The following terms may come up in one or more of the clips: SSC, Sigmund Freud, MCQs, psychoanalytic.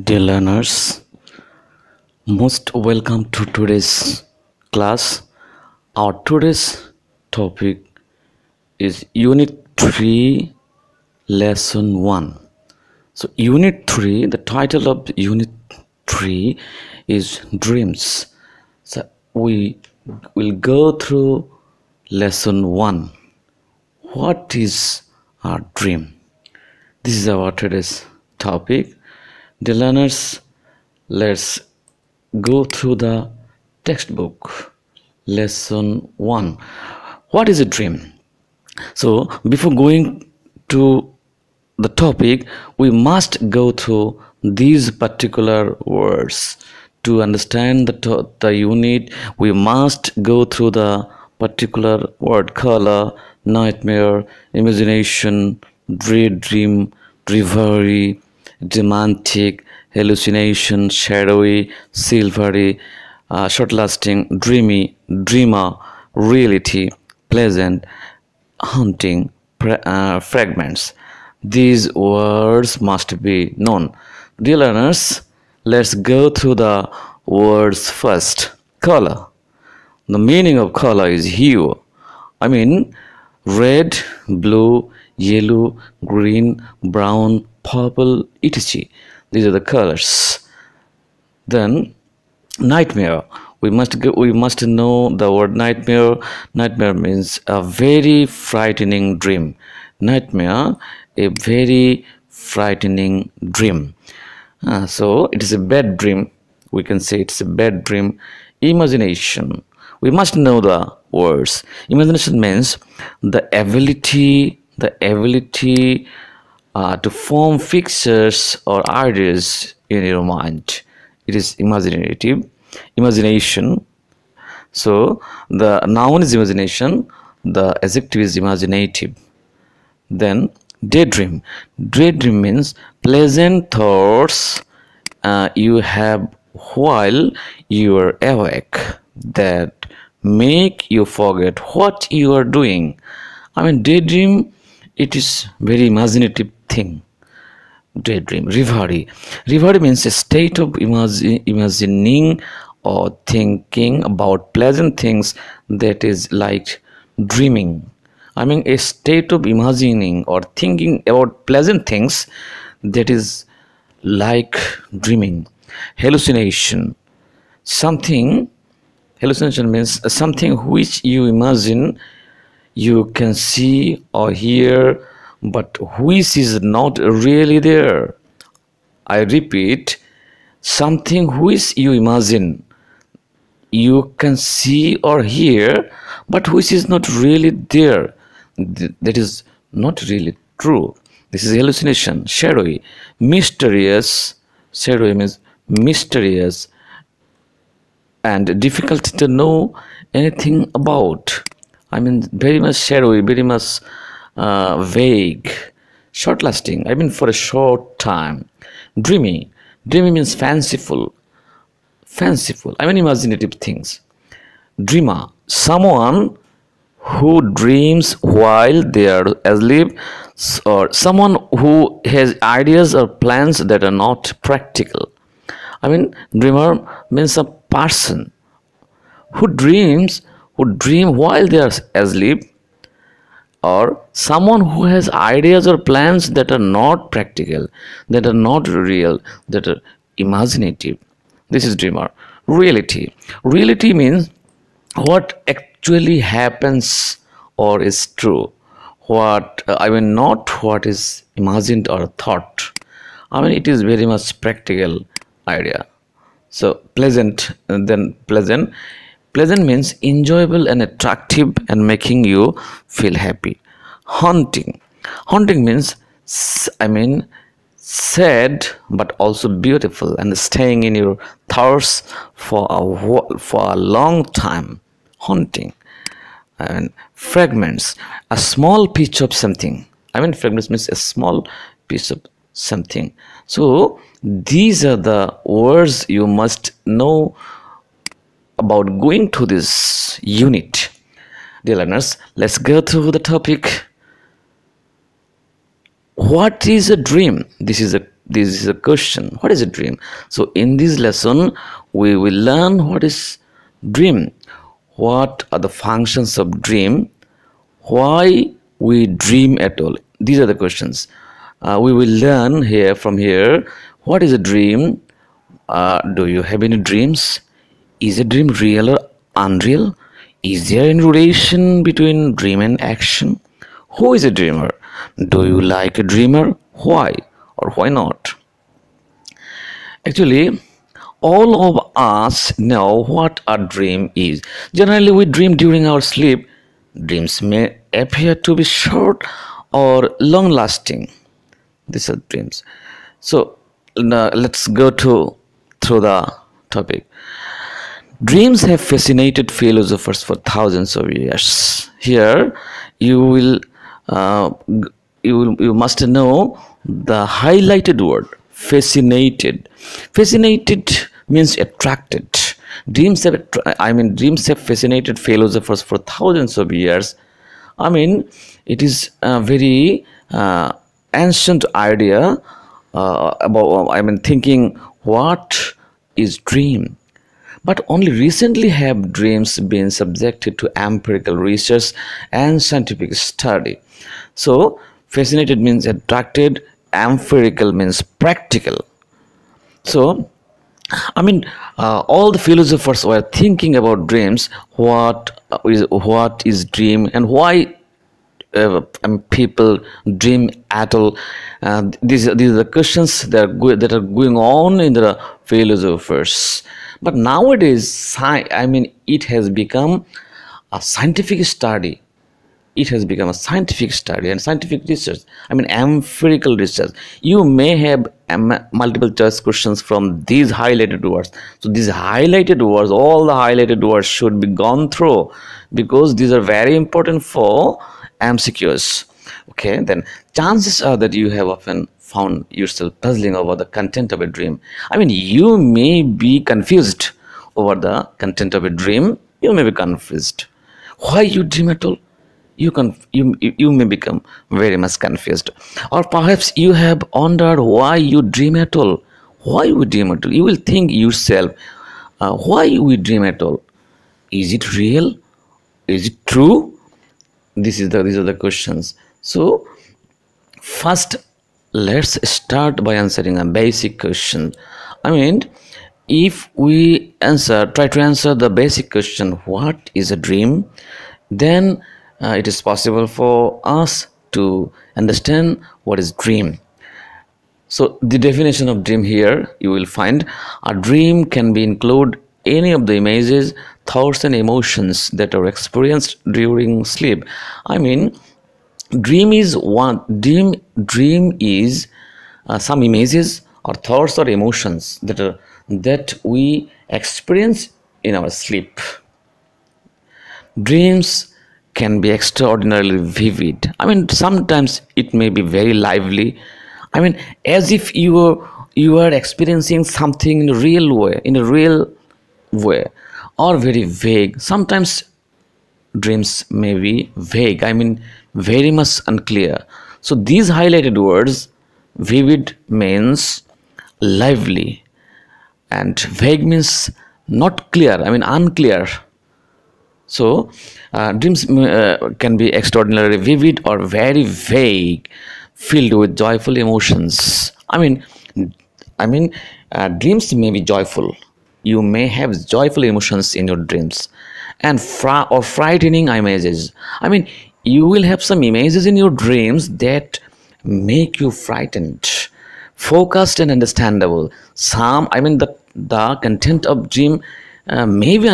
Dear learners, most welcome to today's class. Our today's topic is Unit 3, Lesson 1. So Unit 3, the title of Unit 3 is Dreams. So we will go through Lesson 1. What is our dream? This is our today's topic. Dear learners, let's go through the textbook. Lesson 1. What is a dream? So before going to the topic, we must go through these particular words. To understand the unit, we must go through the particular word: color, nightmare, imagination, daydream, reverie, romantic, hallucination, shadowy, silvery, short-lasting, dreamy, dreamer, reality, pleasant, haunting, fragments. These words must be known. Dear learners, let's go through the words first. Color. The meaning of color is hue. I mean red, blue, yellow, green, brown, purple, etc. These are the colors. Then nightmare. We must know the word nightmare. Nightmare means a very frightening dream. Nightmare, a very frightening dream. So it is a bad dream. We can say it's a bad dream. Imagination. We must know the words. Imagination means the ability to form pictures or ideas in your mind. It is imaginative. Imagination. So the noun is imagination, the adjective is imaginative. Then daydream. Daydream means pleasant thoughts you have while you are awake that make you forget what you are doing. I mean daydream, it is very imaginative thing. Daydream. Reverie. Reverie means a state of imagining or thinking about pleasant things that is like dreaming. I mean a state of imagining or thinking about pleasant things that is like dreaming. Hallucination. Something. Hallucination means something which you imagine you can see or hear but which is not really there. I repeat, something which you imagine you can see or hear but which is not really there. That is not really true. This is hallucination. Shadowy. Mysterious. Shadowy means mysterious and difficult to know anything about. I mean very much shadowy, very much vague. Short lasting, I mean for a short time. Dreamy. Dreamy means fanciful. Fanciful, I mean imaginative things. Dreamer. Someone who dreams while they are asleep or someone who has ideas or plans that are not practical. I mean dreamer means a person who dreams while they are asleep or someone who has ideas or plans that are not practical, that are not real, that are imaginative. This is dreamer. Reality. Reality means what actually happens or is true. What I mean not what is imagined or thought. I mean it is very much practical idea. So pleasant. And then pleasant. Pleasant means enjoyable and attractive and making you feel happy. Haunting. Haunting means, I mean, sad but also beautiful and staying in your thoughts for a long time. Haunting. And fragments. A small piece of something. I mean fragments means a small piece of something. So these are the words you must know about going to this unit. Dear learners, let's go through the topic. What is a dream? This is a this is a question, what is a dream? So in this lesson we will learn what is dream, what are the functions of dream, why we dream at all. These are the questions we will learn here from here. What is a dream? Do you have any dreams? Is a dream real or unreal? Is there any relation between dream and action? Who is a dreamer? Do you like a dreamer? Why or why not? Actually, all of us know what a dream is. Generally, we dream during our sleep. Dreams may appear to be short or long-lasting. These are dreams. So now let's go through the topic. Dreams have fascinated philosophers for thousands of years. Here you must know the highlighted word, fascinated. Fascinated means attracted. Dreams have fascinated philosophers for thousands of years. I mean, it is a very ancient idea about, thinking what is dream. But only recently have dreams been subjected to empirical research and scientific study. So, fascinated means attracted, empirical means practical. So, all the philosophers were thinking about dreams. What is dream and why people dream at all? These are the questions that are going on in the philosophers. But nowadays, it has become a scientific study. It has become a scientific study and scientific research. Empirical research. You may have multiple choice questions from these highlighted words. So these highlighted words, all the highlighted words should be gone through, because these are very important for MCQs. Okay, then chances are that you have often found yourself puzzling over the content of a dream. You may be confused over the content of a dream. You may be confused. Why you dream at all? You may become very much confused, or perhaps you have wondered why you dream at all. Why we dream at all? You will think yourself, why we dream at all? Is it real? Is it true? These are the questions. So first, let's start by answering a basic question. If we try to answer the basic question, what is a dream, then it is possible for us to understand what is dream. So the definition of dream here you will find: a dream can be include any of the images, thoughts and emotions that are experienced during sleep. Dream is some images or thoughts or emotions that we experience in our sleep. Dreams can be extraordinarily vivid. Sometimes it may be very lively. As if you are experiencing something in a real way, or very vague. Sometimes dreams may be vague. Very much unclear. So these highlighted words, vivid means lively, and vague means not clear. Unclear. So dreams can be extraordinarily vivid or very vague, filled with joyful emotions. Dreams may be joyful. You may have joyful emotions in your dreams, and frightening images. You will have some images in your dreams that make you frightened, focused and understandable. The content of dream may be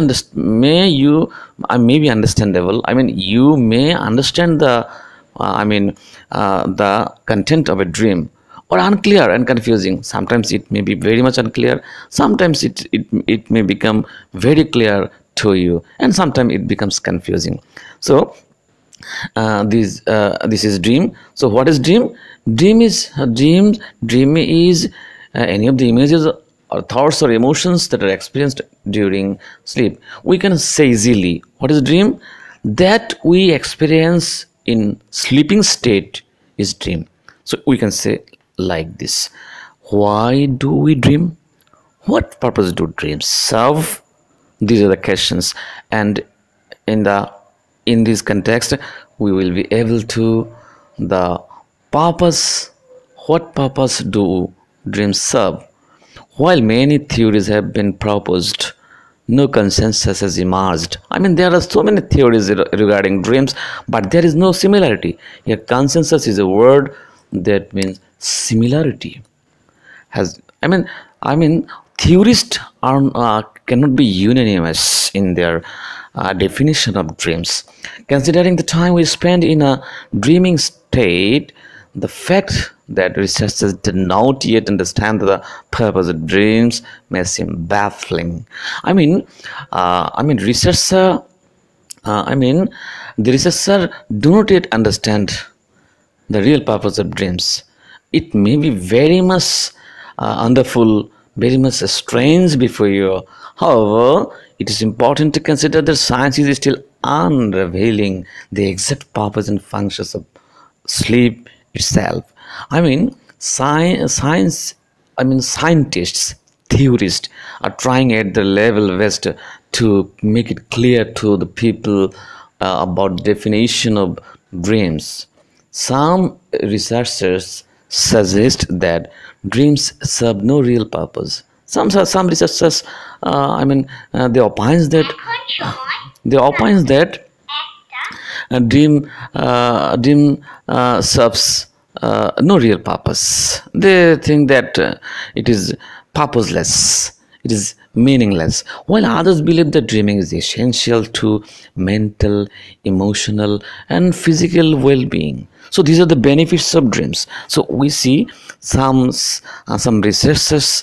understandable. You may understand the content of a dream, or unclear and confusing. Sometimes it may be very much unclear. Sometimes it may become very clear to you, and sometimes it becomes confusing. So this is dream. So what is dream? Dream is any of the images or thoughts or emotions that are experienced during sleep. We can say easily, what is dream? That we experience in sleeping state is dream. So we can say like this. Why do we dream? What purpose do dreams serve? These are the questions, and in this context we will be able to the purpose. What purpose do dreams serve? While many theories have been proposed, no consensus has emerged. I mean, there are so many theories regarding dreams, but there is no similarity. Here, consensus is a word that means similarity. I mean, theorists are cannot be unanimous in their definition of dreams. Considering the time we spend in a dreaming state, the fact that researchers did not yet understand the purpose of dreams may seem baffling. The researchers do not yet understand the real purpose of dreams. It may be very much wonderful, very much strange before you. However, it is important to consider that science is still unrevealing the exact purpose and functions of sleep itself. Scientists, theorists are trying at the level best to make it clear to the people about the definition of dreams. Some researchers suggest that dreams serve no real purpose. Some researchers, they opine that dream serves no real purpose. They think that it is purposeless, it is meaningless, while others believe that dreaming is essential to mental, emotional and physical well-being. So these are the benefits of dreams. So we see some researchers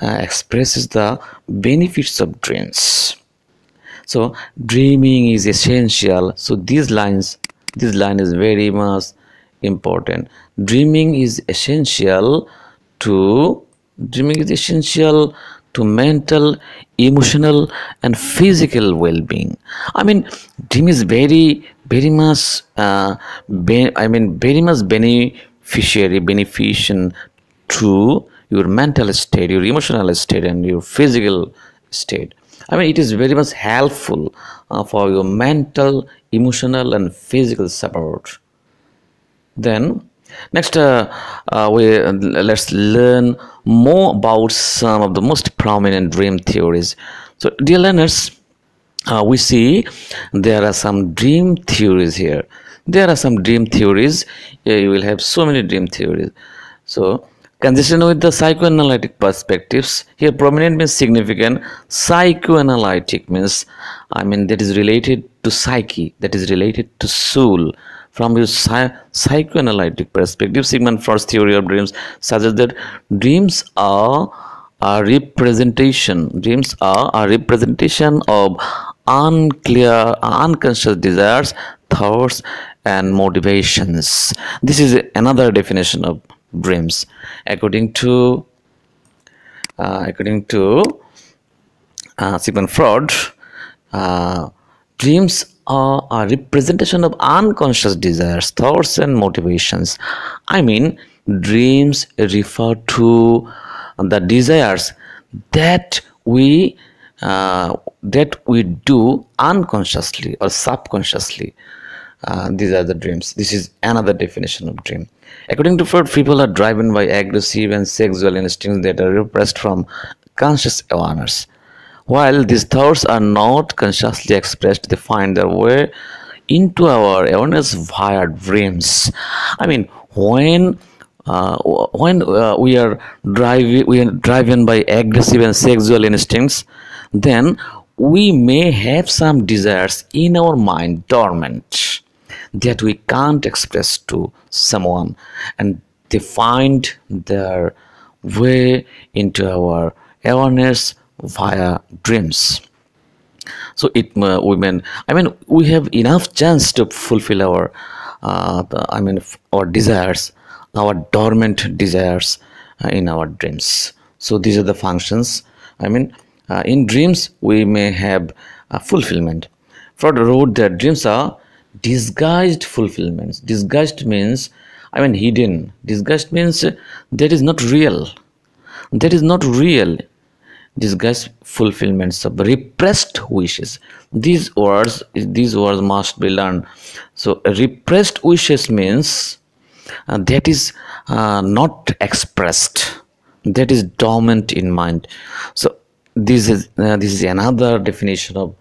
expresses the benefits of dreams. So dreaming is essential. So this line is very much important. Dreaming is essential to mental, emotional and physical well-being. Dream is very much beneficial to your mental state, your emotional state and your physical state. It is very much helpful for your mental, emotional and physical support. Then next let's learn more about some of the most prominent dream theories. So dear learners, we see there are some dream theories here. There are some dream theories. You will have so many dream theories. So consistent with the psychoanalytic perspectives, here prominent means significant, psychoanalytic means that is related to psyche, that is related to soul. From your psychoanalytic perspective, Sigmund Freud's theory of dreams suggests that dreams are a representation. Dreams are a representation of unclear, unconscious desires, thoughts, and motivations. This is another definition of dreams. According to Sigmund Freud, dreams are a representation of unconscious desires, thoughts and motivations. Dreams refer to the desires that we do unconsciously or subconsciously. These are the dreams. This is another definition of dream. According to Freud, people are driven by aggressive and sexual instincts that are repressed from conscious awareness. While these thoughts are not consciously expressed, they find their way into our awareness via dreams. When we are driven by aggressive and sexual instincts, then we may have some desires in our mind dormant that we can't express to someone, and they find their way into our awareness via dreams. So we have enough chance to fulfill our our desires, our dormant desires in our dreams. So these are the functions. In dreams we may have fulfillment. Freud wrote that dreams are disguised fulfillments. Disguised means I mean hidden. Disgust means that is not real. That is not real. Disgust fulfillments of repressed wishes. These words must be learned. So repressed wishes means that is not expressed. That is dormant in mind. So this is another definition of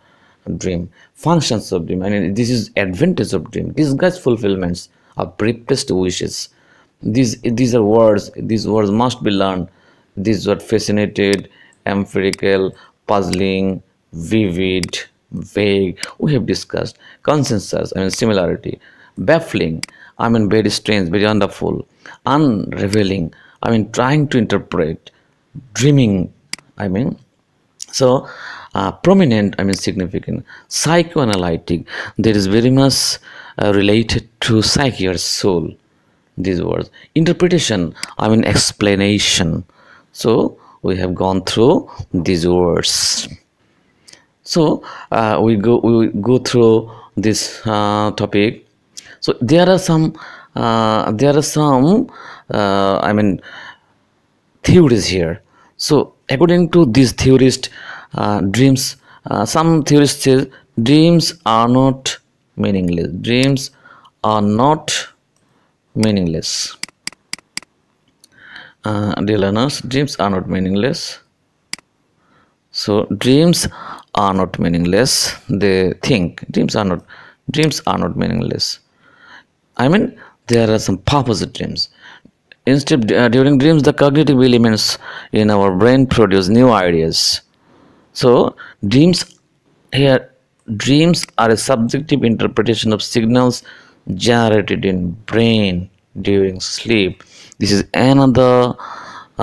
dream. Functions of dream. I mean, this is advantage of dream. Disgust fulfillments of repressed wishes. These are words. These words must be learned. These are fascinated, empirical, puzzling, vivid, vague. We have discussed consensus. I mean, similarity. Baffling. I mean, very strange, very wonderful. Unrevealing. I mean, trying to interpret. Dreaming. I mean, so prominent. I mean, significant. Psychoanalytic. That is very much related to psyche or soul. These words. Interpretation. I mean, explanation. So we have gone through these words. So we go through this topic. So there are some I mean theories here. So according to these theorists, dreams. Some theorists say dreams are not meaningless. Dreams are not meaningless. Dear learners, dreams are not meaningless. So dreams are not meaningless. They think dreams are not meaningless. I mean, there are some purposive dreams. Instead, during dreams, the cognitive elements in our brain produce new ideas. So dreams are a subjective interpretation of signals generated in brain during sleep. This is another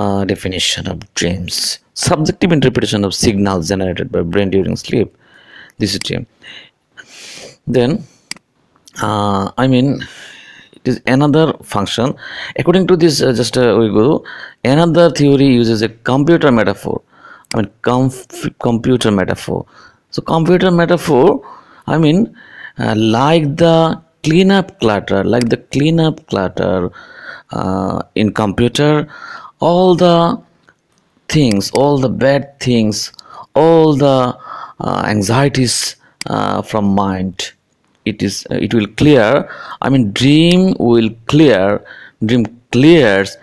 definition of dreams. Subjective interpretation of signals generated by brain during sleep. This is dream. Then, I mean, it is another function. According to this, another theory uses a computer metaphor. I mean, computer metaphor. So, computer metaphor, I mean, like the cleanup clutter. In computer, all the bad things, all the anxieties from mind, it will clear. I mean, dream will clear. Dream clears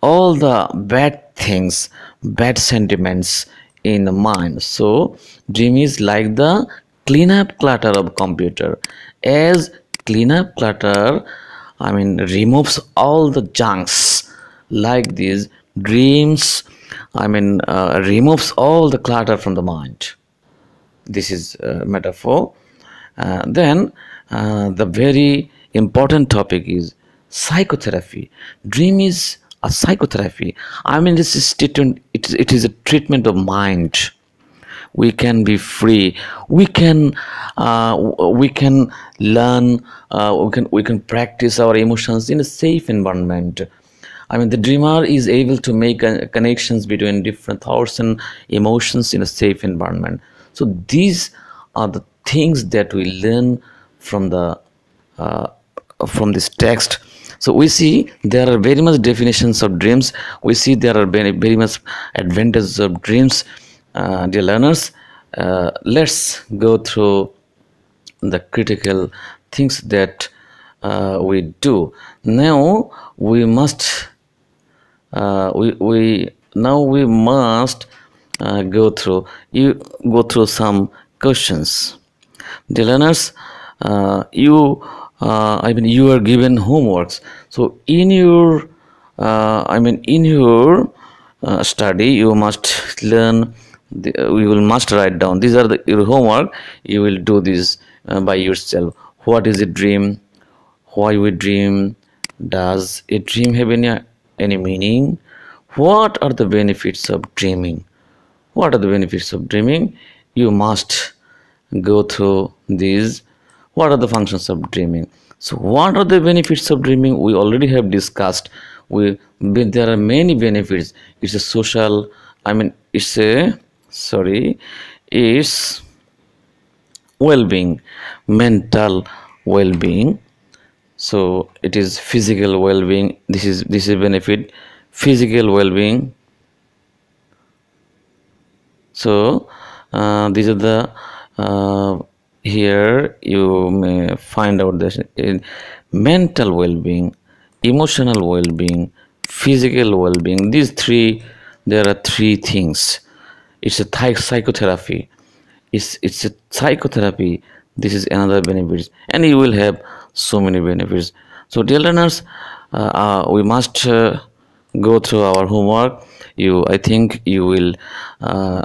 all the bad things, bad sentiments in the mind. So dream is like the cleanup clutter of computer. As cleanup clutter, I mean, removes all the junks. Like these dreams, I mean, removes all the clutter from the mind. This is a metaphor. Then the very important topic is psychotherapy. Dream is a psychotherapy. I mean, this is treatment. It is a treatment of mind. We can be free. We can learn. We can practice our emotions in a safe environment. I mean, the dreamer is able to make connections between different thoughts and emotions in a safe environment. So these are the things that we learn from the from this text. So we see there are very much definitions of dreams. We see there are very much advantages of dreams. Dear learners, let's go through the critical things that we do. Now we must go through some questions. Dear learners, you are given homeworks. So in your study, you must learn. We must write down. These are your homework. You will do this by yourself. What is a dream? Why we dream? Does a dream have any meaning? What are the benefits of dreaming? What are the benefits of dreaming? You must go through these. What are the functions of dreaming? So what are the benefits of dreaming? We already have discussed. There are many benefits. It's a social. I mean, it's well-being, mental well-being, So it is physical well-being. This is benefit, physical well-being. So these are the here you may find out that mental well-being, emotional well-being, physical well-being, these three, there are three things. It's a psychotherapy. It's a psychotherapy. This is another benefit, and you will have so many benefits. So dear learners, we must go through our homework. I think you will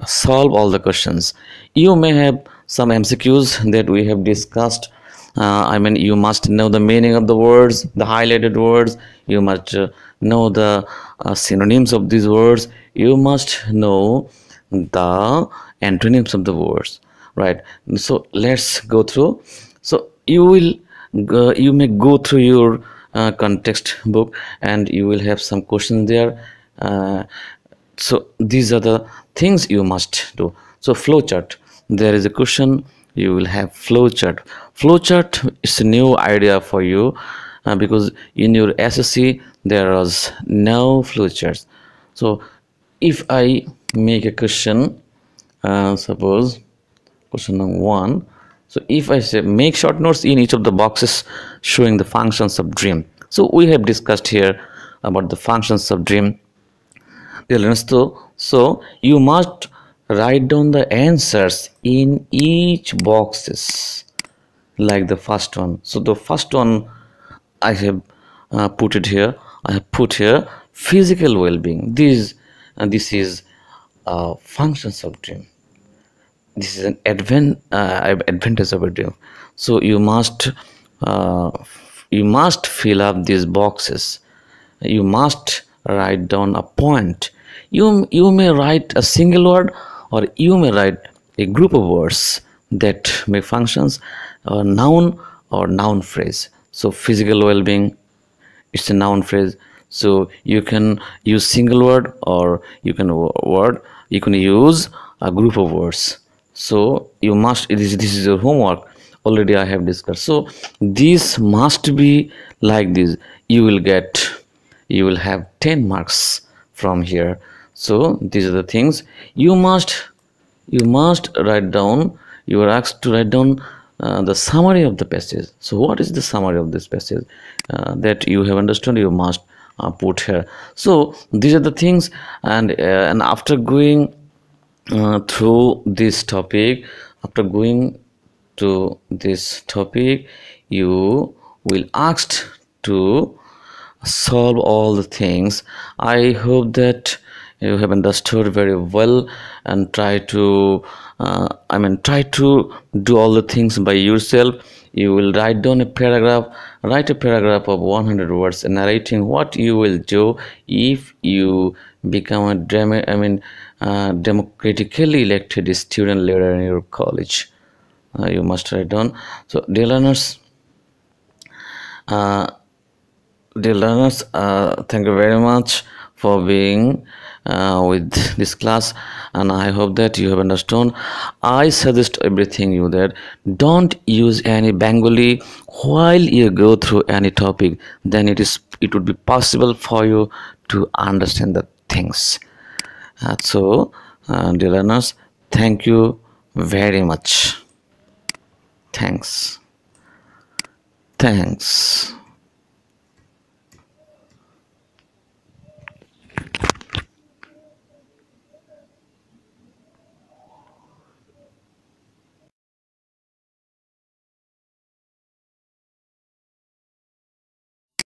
solve all the questions. You may have some MCQs that we have discussed. I mean, you must know the meaning of the words, the highlighted words. You must know the synonyms of these words. You must know the antonyms of the words, right? So let's go through. So you may go through your context book, and you will have some questions there. So these are the things you must do. So flowchart, there is a question, you will have flowchart. Flowchart is a new idea for you because in your SSC there was no flowcharts. So if I make a question, suppose question number 1. So if I say make short notes in each of the boxes showing the functions of dream. So we have discussed here about the functions of dream. So you must write down the answers in each boxes, like the first one. So the first one I have put it here. I have put here physical well-being. This is functions of dream. This is an advantage of a dream. So you must fill up these boxes. You must write down a point. You may write a single word, or you may write a group of words that may functions a noun or noun phrase. So physical well-being, it's a noun phrase. So you can use single word, or you can use a group of words. So you must, this is your homework already, I have discussed. So this must be like this. You will have 10 marks from here. So these are the things you must write down. You are asked to write down the summary of the passage. So what is the summary of this passage that you have understood? You must put here. So these are the things, and after going through this topic, you will asked to solve all the things. I hope that you have understood very well, and try to do all the things by yourself. You will write down a paragraph, write a paragraph of 100 words narrating what you will do if you become a democratically elected student leader in your college. You must write down. So dear learners, thank you very much for being with this class, and I hope that you have understood. I suggest everything you that don't use any Bengali while you go through any topic. Then it would be possible for you to understand the things. Dear learners, thank you very much. Thanks.